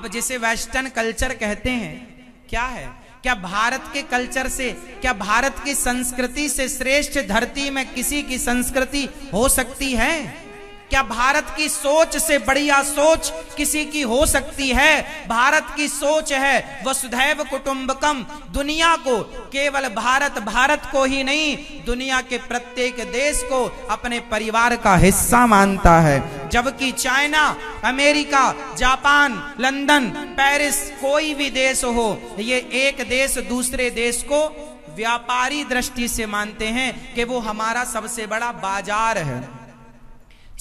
आप जिसे western culture कहते हैं क्या है? क्या भारत के कल्चर से, क्या भारत की संस्कृति से श्रेष्ठ धरती में किसी की संस्कृति हो सकती है? क्या भारत की सोच से बढ़िया सोच किसी की हो सकती है? भारत की सोच है वसुधैव कुटुंबकम। दुनिया को, केवल भारत, भारत को ही नहीं दुनिया के प्रत्येक देश को अपने परिवार का हिस्सा मानता है, जबकि China, America, Japan, London, Paris, कोई भी देश हो, ये एक देश दूसरे देश को व्यापारी दृष्टि से मानते हैं कि वो हमारा सबसे बड़ा बाजार है।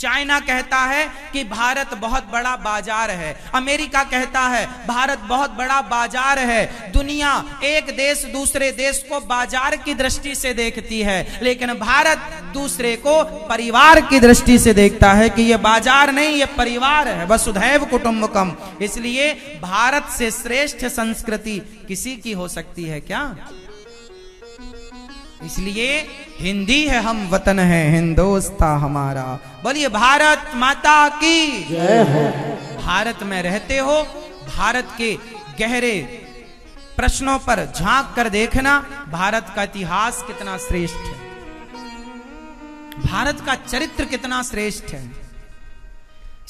चाइना कहता है कि भारत बहुत बड़ा बाजार है, अमेरिका कहता है भारत बहुत बड़ा बाजार है। दुनिया एक देश दूसरे देश को बाजार की दृष्टि से देखती है, लेकिन भारत दूसरे को परिवार की दृष्टि से देखता है कि ये बाजार नहीं, ये परिवार है, वसुधैव कुटुंबकम। इसलिए भारत से श्रेष्ठ संस्कृति किसी की हो सकती है क्या? इसलिए हिंदी है, हम वतन है हिंदोस्तां हमारा। बोलिए भारत माता की जय हो। भारत में रहते हो, भारत के गहरे प्रश्नों पर झांक कर देखना, भारत का इतिहास कितना श्रेष्ठ है, भारत का चरित्र कितना श्रेष्ठ है।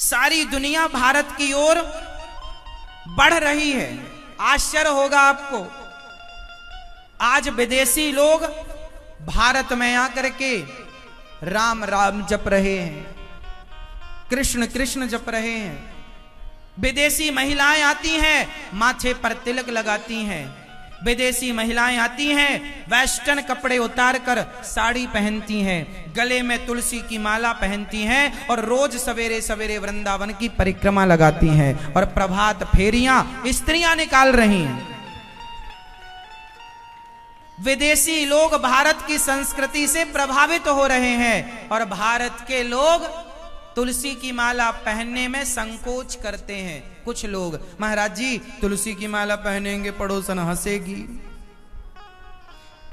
सारी दुनिया भारत की ओर बढ़ रही है। आश्चर्य होगा आपको, आज विदेशी लोग भारत में आकर के राम राम जप रहे हैं, कृष्ण कृष्ण जप रहे हैं। विदेशी महिलाएं आती हैं, माथे पर तिलक लगाती हैं। विदेशी महिलाएं आती हैं, वेस्टर्न कपड़े उतारकर साड़ी पहनती हैं, गले में तुलसी की माला पहनती हैं और रोज सवेरे सवेरे वृंदावन की परिक्रमा लगाती हैं और प्रभात फेरियां स्त्रियां निकाल रही हैं। विदेशी लोग भारत की संस्कृति से प्रभावित हो रहे हैं और भारत के लोग तुलसी की माला पहनने में संकोच करते हैं। कुछ लोग, महाराज जी तुलसी की माला पहनेंगे पड़ोसन हंसेगी,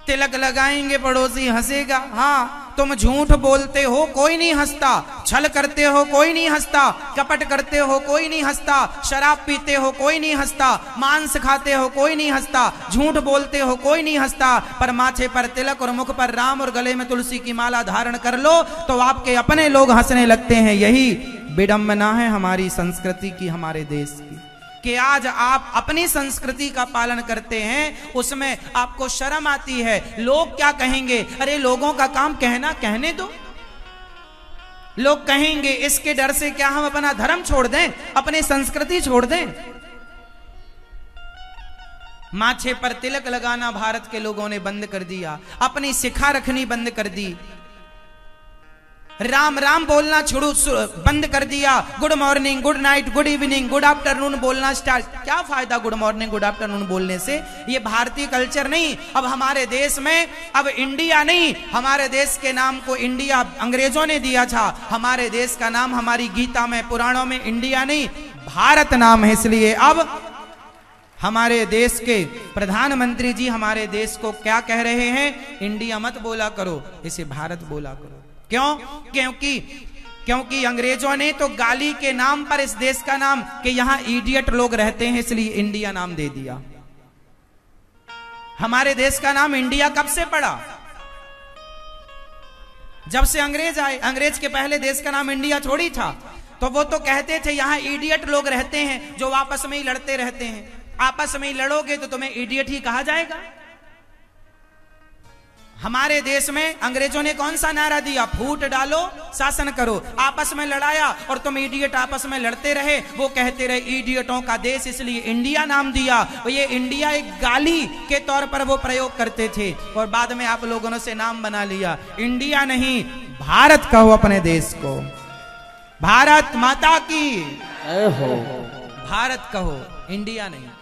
तिलक लगाएंगे पड़ोसी हंसेगा। हाँ, तुम झूठ बोलते हो कोई नहीं हंसता, छल करते हो कोई नहीं हंसता, कपट करते हो कोई नहीं हंसता, शराब पीते हो कोई नहीं हंसता, मांस खाते हो कोई नहीं हंसता, झूठ बोलते हो कोई नहीं हंसता, पर माथे पर तिलक और मुख पर राम और गले में तुलसी की माला धारण कर लो तो आपके अपने लोग हंसने लगते हैं। यही विडंबना है हमारी संस्कृति की, हमारे देश की, कि आज आप अपनी संस्कृति का पालन करते हैं, उसमें आपको शर्म आती है। लोग क्या कहेंगे? अरे लोगों का काम कहना, कहने दो। लोग कहेंगे इसके डर से क्या हम अपना धर्म छोड़ दें, अपनी संस्कृति छोड़ दें? माथे पर तिलक लगाना भारत के लोगों ने बंद कर दिया, अपनी शिखा रखनी बंद कर दी, राम राम बोलना छोड़ो बंद कर दिया, good morning, good night, good evening, good afternoon बोलना स्टार्ट। क्या फायदा गुड मॉर्निंग, गुड आफ्टरनून बोलने से? ये भारतीय कल्चर नहीं। अब हमारे देश में, अब इंडिया नहीं, हमारे देश के नाम को इंडिया अंग्रेजों ने दिया था। हमारे देश का नाम हमारी गीता में, पुराणों में इंडिया नहीं, भारत नाम है। इसलिए अब हमारे देश के प्रधानमंत्री जी हमारे देश को क्या कह रहे हैं? इंडिया मत बोला करो, इसे भारत बोला करो। क्यों? क्योंकि अंग्रेजों ने तो गाली के नाम पर इस देश का नाम, कि यहां इडियट लोग रहते हैं, इसलिए इंडिया नाम दे दिया। हमारे देश का नाम इंडिया कब से पड़ा? जब से अंग्रेज आए। अंग्रेज के पहले देश का नाम इंडिया थोड़ी था। तो वो तो कहते थे यहां इडियट लोग रहते हैं जो आपस में ही लड़ते रहते हैं, आपस में ही लड़ोगे तो तुम्हें इडियट ही कहा जाएगा। हमारे देश में अंग्रेजों ने कौन सा नारा दिया? फूट डालो, शासन करो। आपस में लड़ाया और तुम इडियट आपस में लड़ते रहे। वो कहते रहे इडियटों का देश, इसलिए इंडिया नाम दिया। और ये इंडिया एक गाली के तौर पर वो प्रयोग करते थे और बाद में आप लोगों ने से नाम बना लिया। इंडिया नहीं, भारत कहो अपने देश को। भारत माता की जय हो, भारत कहो, इंडिया नहीं।